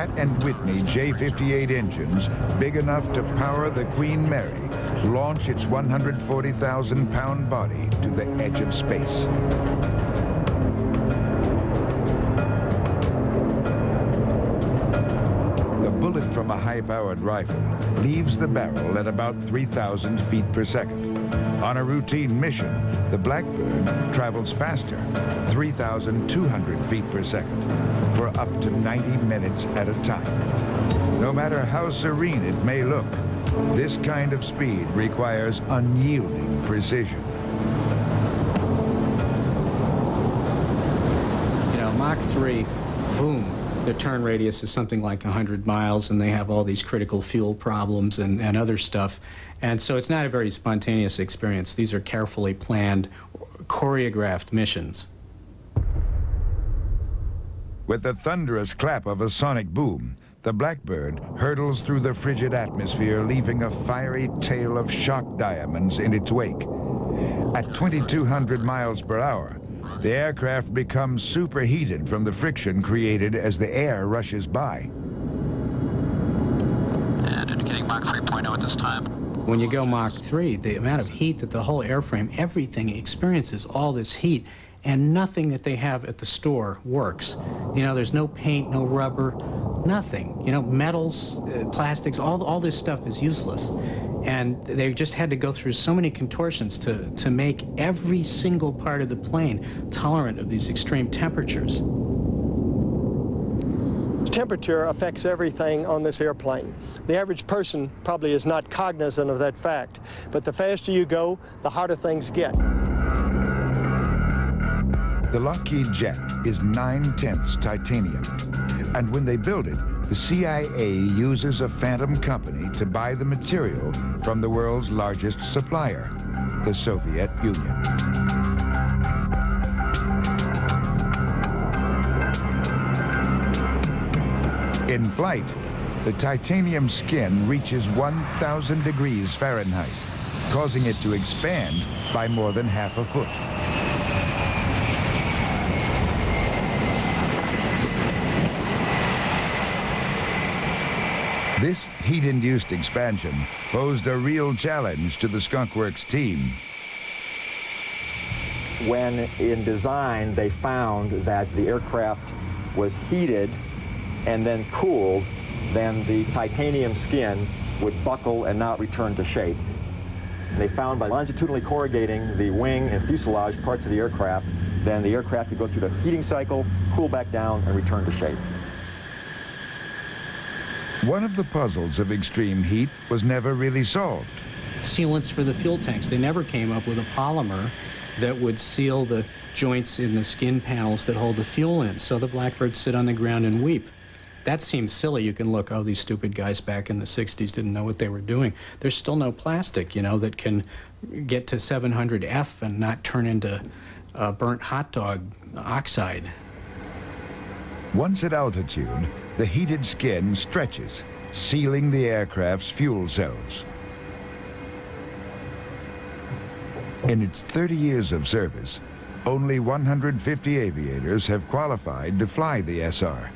Pratt and Whitney J58 engines big enough to power the Queen Mary launch its 140,000-pound body to the edge of space. The bullet from a high-powered rifle leaves the barrel at about 3,000 feet per second. On a routine mission, the Blackbird travels faster, 3,200 feet per second, for up to 90 minutes at a time. No matter how serene it may look, this kind of speed requires unyielding precision. You know, Mach 3, boom. The turn radius is something like 100 miles, and they have all these critical fuel problems and other stuff. And so it's not a very spontaneous experience. These are carefully planned, choreographed missions. With the thunderous clap of a sonic boom, the Blackbird hurtles through the frigid atmosphere, leaving a fiery tail of shock diamonds in its wake. At 2,200 miles per hour, the aircraft becomes superheated from the friction created as the air rushes by. And indicating Mach 3.0 at this time. When you go Mach 3, the amount of heat that the whole airframe, everything experiences all this heat, and nothing that they have at the store works. You know, there's no paint, no rubber, nothing. You know, metals, plastics, all this stuff is useless. And they just had to go through so many contortions to make every single part of the plane tolerant of these extreme temperatures. Temperature affects everything on this airplane. The average person probably is not cognizant of that fact, but the faster you go, the harder things get. The Lockheed jet is 9/10 titanium, and when they build it, the CIA uses a phantom company to buy the material from the world's largest supplier, the Soviet Union. In flight, the titanium skin reaches 1,000 degrees Fahrenheit, causing it to expand by more than half a foot. This heat-induced expansion posed a real challenge to the Skunk Works team. When in design, they found that the aircraft was heated and then cooled, then the titanium skin would buckle and not return to shape. They found by longitudinally corrugating the wing and fuselage parts of the aircraft, then the aircraft could go through the heating cycle, cool back down, and return to shape. One of the puzzles of extreme heat was never really solved. Sealants for the fuel tanks. They never came up with a polymer that would seal the joints in the skin panels that hold the fuel in, so the Blackbirds sit on the ground and weep. That seems silly. You can look, oh, these stupid guys back in the 60s didn't know what they were doing. There's still no plastic, you know, that can get to 700F and not turn into burnt hot dog oxide. Once at altitude, the heated skin stretches, sealing the aircraft's fuel cells. In its 30 years of service, only 150 aviators have qualified to fly the SR.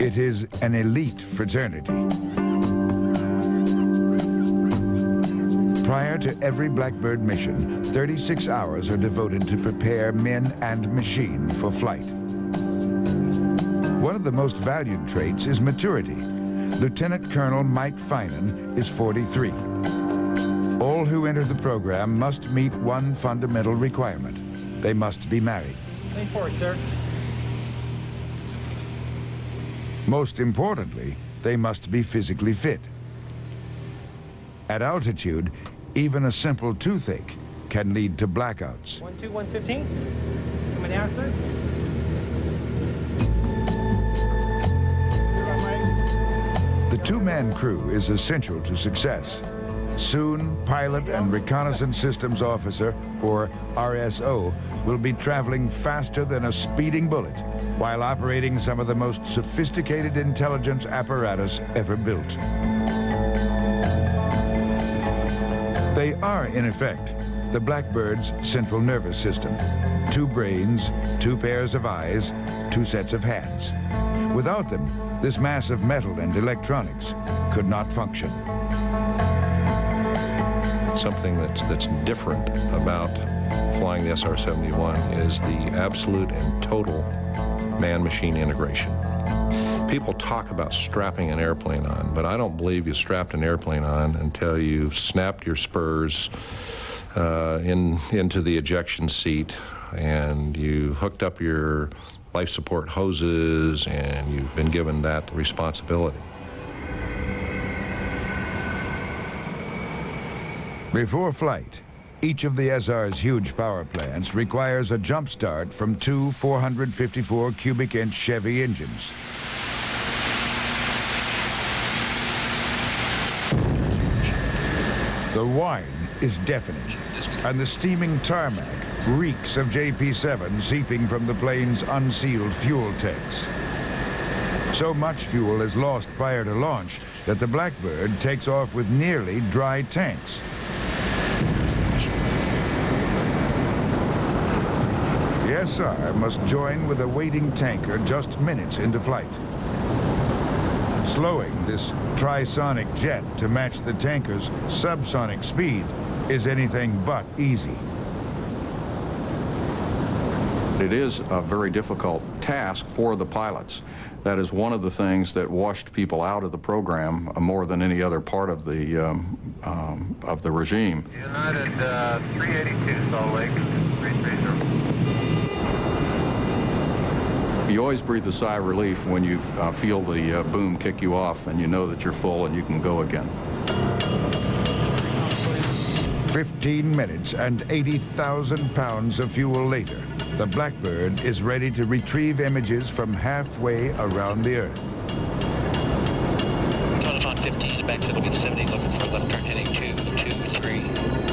It is an elite fraternity. Prior to every Blackbird mission, 36 hours are devoted to prepare men and machine for flight. One of the most valued traits is maturity. Lieutenant Colonel Mike Finan is 43. All who enter the program must meet one fundamental requirement. They must be married. Lean forward, sir. Most importantly, they must be physically fit. At altitude, even a simple toothache can lead to blackouts. 1, 2, 115. Coming down, sir. The two-man crew is essential to success. Soon, Pilot and Reconnaissance Systems Officer, or RSO, will be traveling faster than a speeding bullet while operating some of the most sophisticated intelligence apparatus ever built. They are, in effect, the Blackbird's central nervous system. Two brains, two pairs of eyes, two sets of hands. Without them, this mass of metal and electronics could not function. Something that's different about flying the SR-71 is the absolute and total man-machine integration. People talk about strapping an airplane on, but I don't believe you strapped an airplane on until you snapped your spurs into the ejection seat, and you hooked up your life support hoses, and you've been given that responsibility. Before flight, each of the SR's huge power plants requires a jump start from two 454 cubic inch Chevy engines. The whine is deafening, and the steaming tarmac reeks of JP-7 seeping from the plane's unsealed fuel tanks. So much fuel is lost prior to launch that the Blackbird takes off with nearly dry tanks. The SR must join with a waiting tanker just minutes into flight. Slowing this trisonic jet to match the tanker's subsonic speed is anything but easy. It is a very difficult task for the pilots. That is one of the things that washed people out of the program more than any other part of the regime. United 382 Salt Lake 330. You always breathe a sigh of relief when you feel the boom kick you off and you know that you're full and you can go again. 15 minutes and 80,000 pounds of fuel later, the Blackbird is ready to retrieve images from halfway around the Earth. Peloton 15, back to 70, looking for left turn heading 223.